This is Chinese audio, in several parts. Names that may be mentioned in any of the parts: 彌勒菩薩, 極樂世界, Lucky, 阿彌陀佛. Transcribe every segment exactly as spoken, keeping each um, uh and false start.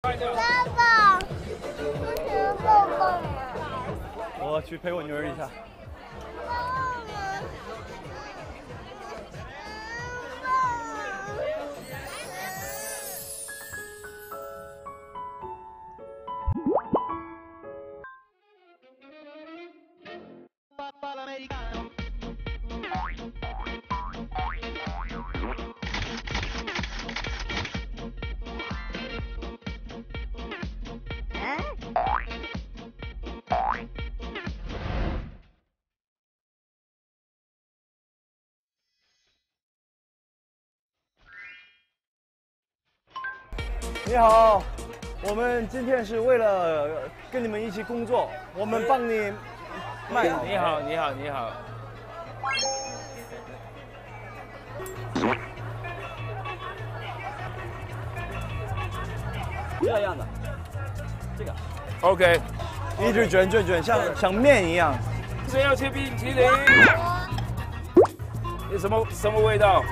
爸爸，不行，抱抱我。我去陪我女儿一下。你好，我们今天是为了跟你们一起工作，我们帮你卖。你好，你好，你好。这样的，这个。OK， 一直卷卷卷，像像面一样。这要吃冰淇淋。有什么什么味道？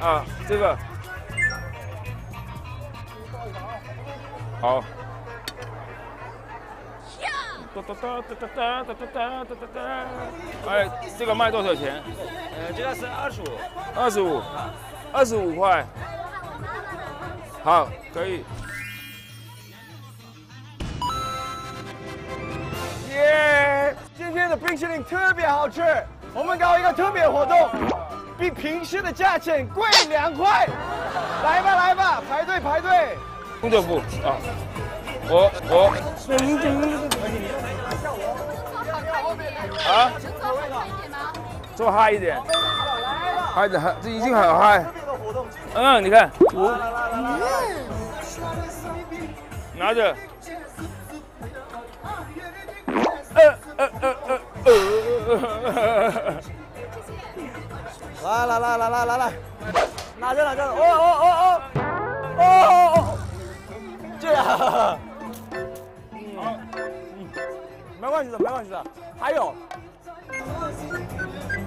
啊，这个。 好。哒哒哒哒哒哒哒哒哒哒。哎，这个卖多少钱？呃，这个是二十五。二十五。二十五块。好，可以。耶！今天的冰淇淋特别好吃，我们搞一个特别活动，比平时的价钱贵两块。来吧，来吧，排队排队。 工作服啊，我我啊，做嗨一点，嗨的嗨，这已经很嗨。嗯，你看，拿着，呃呃呃呃呃，来来来来来来来，拿着拿着，哦哦哦哦哦哦。 对啊，嗯，好，嗯，没关系的，没关系的。还有，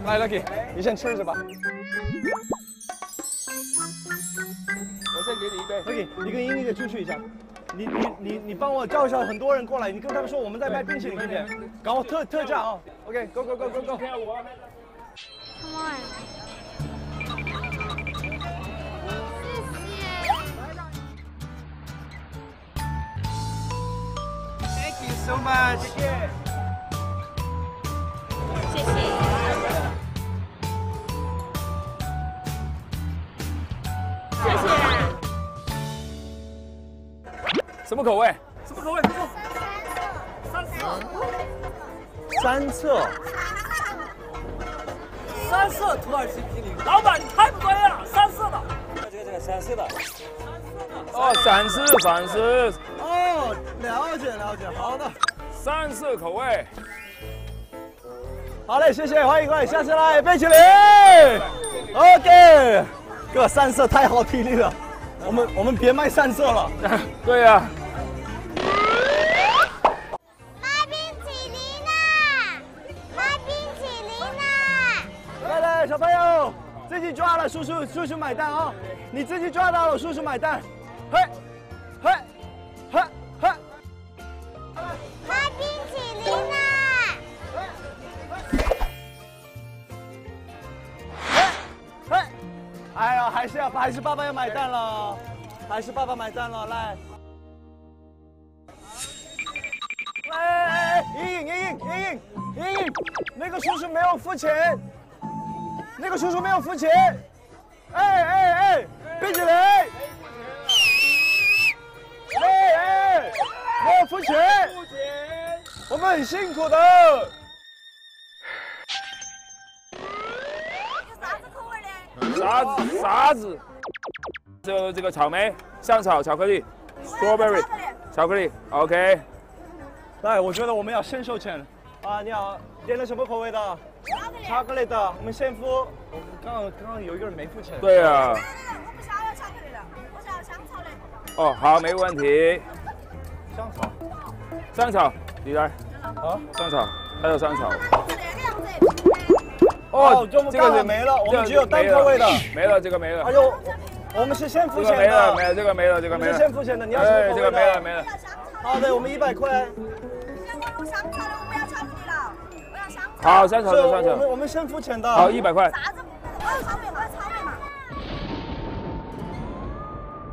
来 ，Lucky， 你先吃着吧。我先给你一杯。Lucky， 你跟英丽姐出去一下，你你你你帮我叫一下很多人过来，你跟他们说我们在卖冰淇淋，对不对？搞特特价啊 ！OK，go go go go go。Come on。 so much。谢谢。谢谢。什么口味？什么口味？三色。三色。三色土耳其冰淇淋。老板，你太不专业了，三色的。这个这个三色的。哦，三色，三色。 哦，了解了解，好的，三色口味，好嘞，谢谢，欢迎欢迎，下次来冰淇淋 ，OK， 哥，三色太好体力了，我们我们别卖三色了，对呀、啊，卖冰淇淋啦，卖冰淇淋啦，来来，小朋友自己抓了，叔叔叔叔买单啊、哦，你自己抓到了，叔叔买单，嘿，嘿。 哈哈，卖冰淇淋呢！嘿，嘿，哎呦，还是要，还是爸爸要买单了，还是爸爸买单了，来，来，莹莹，莹莹，莹莹，莹莹，那个叔叔没有付钱，那个叔叔没有付钱，哎哎哎，冰淇淋。 付钱，我们很辛苦的。啥子口味嘞？啥子啥子？就这个草莓、香草、巧克力 ，strawberry， 巧克力 ，OK。来，我觉得我们要先收钱。啊，你好，点了什么口味的？巧克力的，我们先付。我们刚刚刚刚有一个人没付钱。对啊。我不想要巧克力的，我想要香草的。哦，好，没问题。 香草，香草，你来。啊，香草，还有香草。哦，这个没了，我们只有单个味的。没了，这个没了。哎呦，我们是先付钱的。没了没了，这个没了这个没了。是先付钱的，你要什么口味的？这个没了没了。好的，我们一百块。先给我香草的，我不要巧克力了，我要香草。好，香草的香草。我们我们先付钱的。好，一百块。啥子？我要草莓，我要草莓嘛。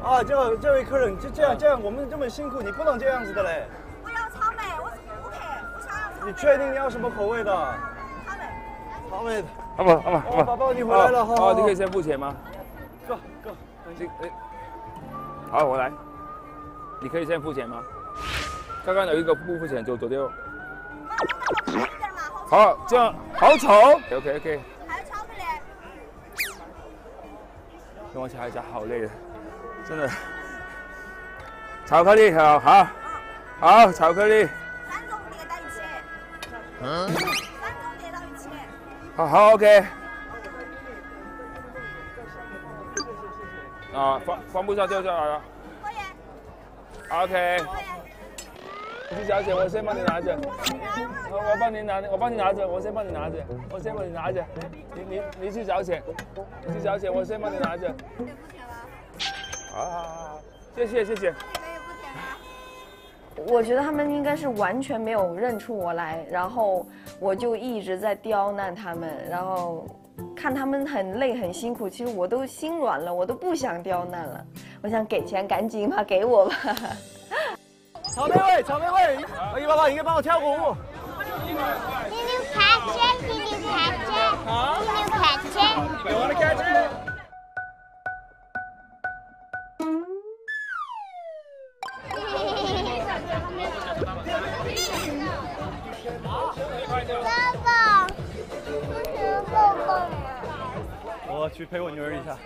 啊，这位这位客人，就这样这样，我们这么辛苦，你不能这样子的嘞。我要草莓，我是顾客，我想要草莓。你确定你要什么口味的？草莓。草莓的。阿宝阿宝阿宝，宝宝你回来了哈。哦，你可以先付钱吗？哥哥。 哎，好，我来。你可以先付钱吗？刚刚有一个不付钱就走掉。好，这样好丑。OK OK。还有巧克力。跟我瞧一下，好累的，真的。巧克力好，好，好，巧克力。三种叠到一起。嗯。三种叠到一起。好好 OK。 啊，放放不下掉下来了。可以。OK。可以。小姐，我先帮你拿着。我我帮你拿，我帮你拿着，我先帮你拿着，我先帮你拿着。你你你去找钱，你去找钱，我先帮你拿着。你付钱了。啊，谢谢谢谢。你也付钱了。我觉得他们应该是完全没有认出我来，然后我就一直在刁难他们，然后。 看他们很累很辛苦，其实我都心软了，我都不想刁难了。我想给钱，赶紧吧，给我吧。草莓味，草莓味！一爸爸，你可以帮我跳个舞。溜溜卡车，溜溜卡车，溜溜卡车。你玩的开车。爸爸。 我去陪我女儿一下。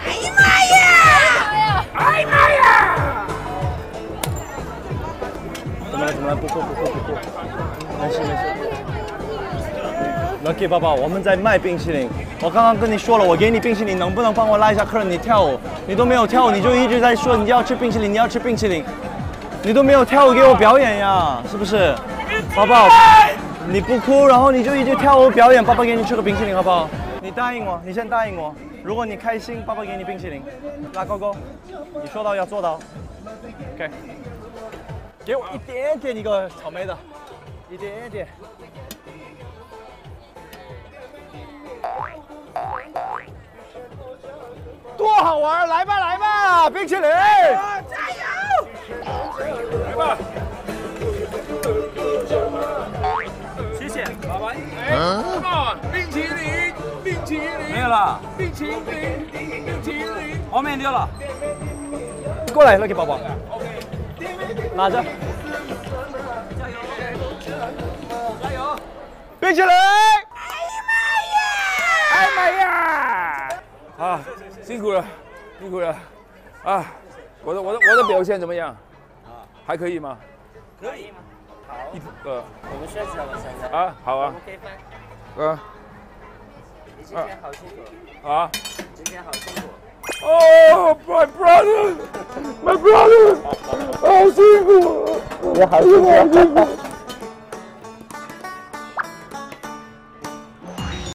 哎呀妈呀！哎呀妈呀！怎么了？怎么了？不哭不哭不哭，没事没事。 Lucky 爸爸，我们在卖冰淇淋。我刚刚跟你说了，我给你冰淇淋，能不能帮我拉一下客人？你跳舞，你都没有跳舞，你就一直在说你要吃冰淇淋，你要吃冰淇淋，你都没有跳舞给我表演呀，是不是？爸爸，你不哭，然后你就一直跳舞表演，爸爸给你吃个冰淇淋好不好？你答应我，你先答应我，如果你开心，爸爸给你冰淇淋。拉勾勾，你说到要做到。OK， 给我一点点一个草莓的，一点点。 多好玩！来吧，来吧，冰淇淋！加油！来吧！谢谢，拜拜。哎，冰淇淋，冰淇淋，没有了，冰淇淋，冰淇淋，后面丢了。过来，Lucky宝宝，拿着，加油，加油，冰淇淋！ 哎妈呀！啊，辛苦了，辛苦了，啊，我的我的我的表现怎么样？啊，还可以吗？可以吗？好，一呃，我们休息了，我现在啊，好啊，我们可以分。啊，你今天好辛苦。啊，今天好辛苦。Oh my brother, my brother， 好辛苦，也好辛苦。